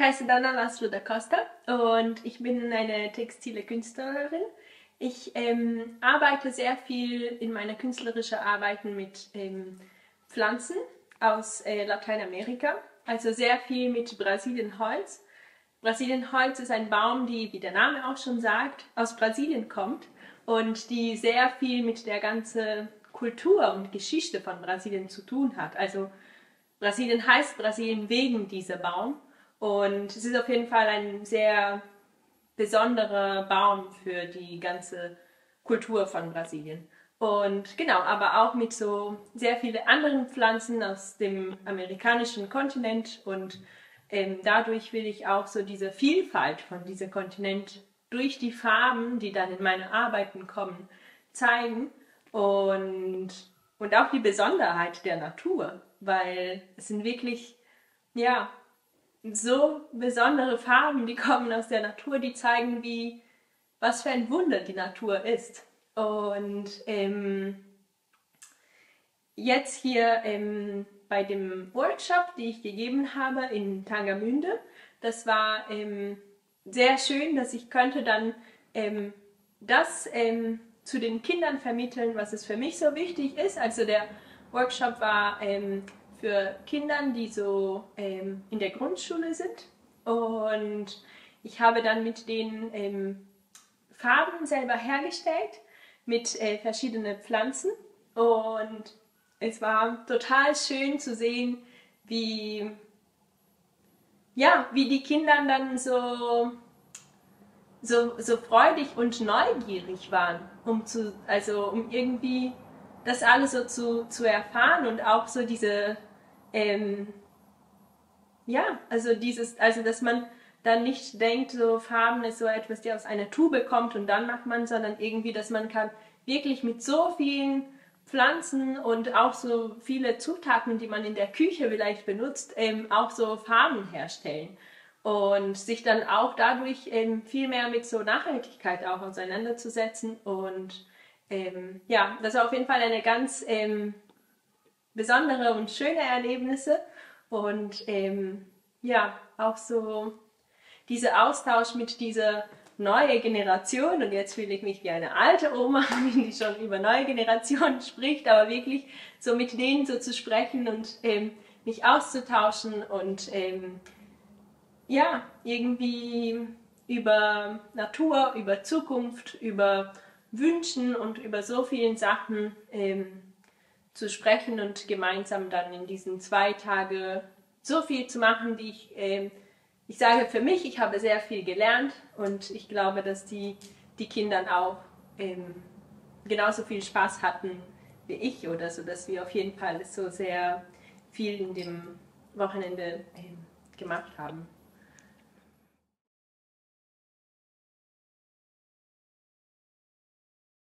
Ich heiße Dana Laszlo da Costa und ich bin eine textile Künstlerin. Ich arbeite sehr viel in meiner künstlerischen Arbeiten mit Pflanzen aus Lateinamerika, also sehr viel mit Brasilienholz. Brasilienholz ist ein Baum, die, wie der Name auch schon sagt, aus Brasilien kommt und die sehr viel mit der ganzen Kultur und Geschichte von Brasilien zu tun hat. Also Brasilien heißt Brasilien wegen dieser Baum und es ist auf jeden Fall ein sehr besonderer Baum für die ganze Kultur von Brasilien. Und genau, aber auch mit so sehr vielen anderen Pflanzen aus dem amerikanischen Kontinent und dadurch will ich auch so diese Vielfalt von diesem Kontinent durch die Farben, die dann in meine Arbeiten kommen, zeigen und auch die Besonderheit der Natur, weil es sind wirklich, ja, so besondere Farben, die kommen aus der Natur, die zeigen, wie, was für ein Wunder die Natur ist. Und jetzt hier bei dem Workshop, den ich gegeben habe in Tangermünde, das war sehr schön, dass ich könnte dann das zu den Kindern vermitteln, was es für mich so wichtig ist. Also der Workshop war für Kinder, die so in der Grundschule sind, und ich habe dann mit denen Farben selber hergestellt, mit verschiedenen Pflanzen, und es war total schön zu sehen, wie, ja, wie die Kinder dann so freudig und neugierig waren, um irgendwie das alles so zu erfahren und auch so diese, also dass man dann nicht denkt, so Farben ist so etwas, die aus einer Tube kommt und dann macht man, sondern irgendwie, dass man kann wirklich mit so vielen Pflanzen und auch so viele Zutaten, die man in der Küche vielleicht benutzt, auch so Farben herstellen und sich dann auch dadurch viel mehr mit so Nachhaltigkeit auch auseinanderzusetzen. Und ja, das war auf jeden Fall eine ganz besondere und schöne Erlebnisse und ja, auch so dieser Austausch mit dieser neuen Generation, und jetzt fühle ich mich wie eine alte Oma, die schon über neue Generationen spricht, aber wirklich so mit denen so zu sprechen und mich auszutauschen und ja, irgendwie über Natur, über Zukunft, über Wünschen und über so vielen Sachen zu sprechen und gemeinsam dann in diesen 2 Tagen so viel zu machen, die ich, ich sage für mich, ich habe sehr viel gelernt und ich glaube, dass die Kinder auch genauso viel Spaß hatten wie ich oder so, dass wir auf jeden Fall so sehr viel in dem Wochenende gemacht haben.